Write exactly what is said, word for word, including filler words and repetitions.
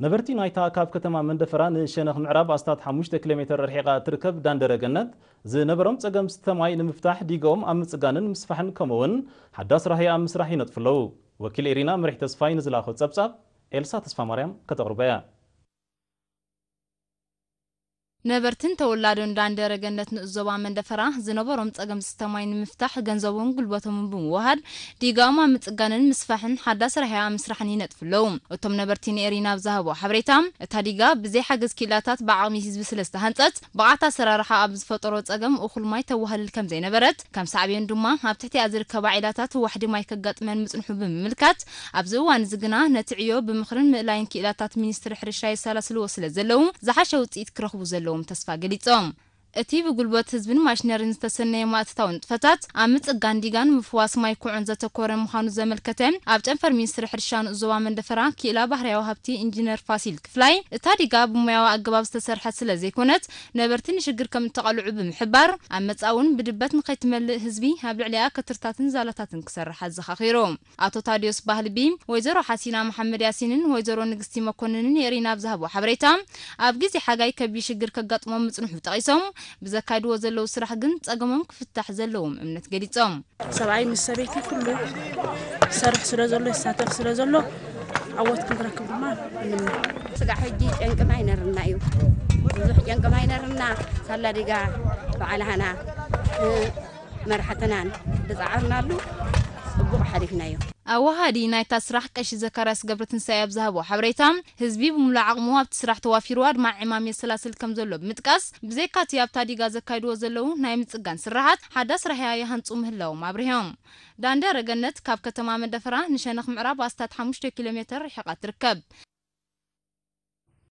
نبرتی نایت آکاب کتما من دفران شنخ معراب استاد حموشت کیلومتر رحیقه ترکب دان درجنت ز نبرم تجمع ستماین مفتاح دیگم آمد تجانن مسفحن کمون حداس رحی آم مسرحی نتفلو وکیل ایرنا مرحت تصفای نزل آخود سب سب ایلسا تصفا مریم کتقربیا نبرتن تولدون دان درجنت نزوام من دفران ز نبرم تجمع ستماین مفتاح جنزوان قلبتم بوم واحد دیگم آمد تجانن مسفحن حداس رحی آم مسرحی نتفلو وتم نبرتین ایرنا بزهب و حبریتام تادیگا بزی حجز کیلاتات بعامیز بسلسته هنتات بعث سررح آبز فترات اجم اخول مای توهل کم زین برد کم سعیان دوما هبتحتی از رکاب عیلاتات وحدی مای کجات من مزن حب ملکت ابزوان زجناه نتعیو بمخرن ملاین کیلاتات مینستر حرشای سالسلو سلزلهم زحشوت ایت کرخ بزلهم تصفاجلیتام اتی بقول بات هزبن ماشنر نستسنه ماتتون فتات عمت گاندیگان مفواس مایکو عنزت کورن مخانو زملکتن ابتن فرمی سر حرشان زوام دفران کیلا بحریا وهبتی انجینر فاسیل کفلای تاریگا بمیا اقباب ستسر حسله زیکونت نبرتنی شجر کم تقلع بمحبر عمت اون بدبت مقیت مل هزبی هبل علیا کترتاتن زالتاتن کسر حز خخیروم عطو تاریوس بهلبیم ویزرو حسینا محمد یاسینن ویزرو نگستی مکننن یریناب زهب و حبریتام ابگزی حقای کبی شجر کجات مامتن حتقیسم بزكاد وزلوا سرح جنت أجمعهم كفتح زلهم من تجليتهم. سبعين من سبعتي كله سرح سرزلوا الساتر سرزلوا عوض كنت ركبوا معه. سجع حجي ينقم عينا رنا يو ينقم عينا رنا صار رجع وعلى هنا مرحتنا بزعرنا له بقى حرفنا يو. أوهادي نايت سرح كش ذكرس قبرتن سياب ذهب وحبريتهم هزبي بملاعق موهب سرح توافير وار مع إمام السلاسل كم زلوا بمتكاس بزيكات ياب تادي جاز كيدو زلوا نايم تجان سرحت حدث رحيا يهنت أمه الله وما برهم داندر جنت كاب كتمام الدفران نشان خمراب واستات حمشت كيلومتر حقت ركب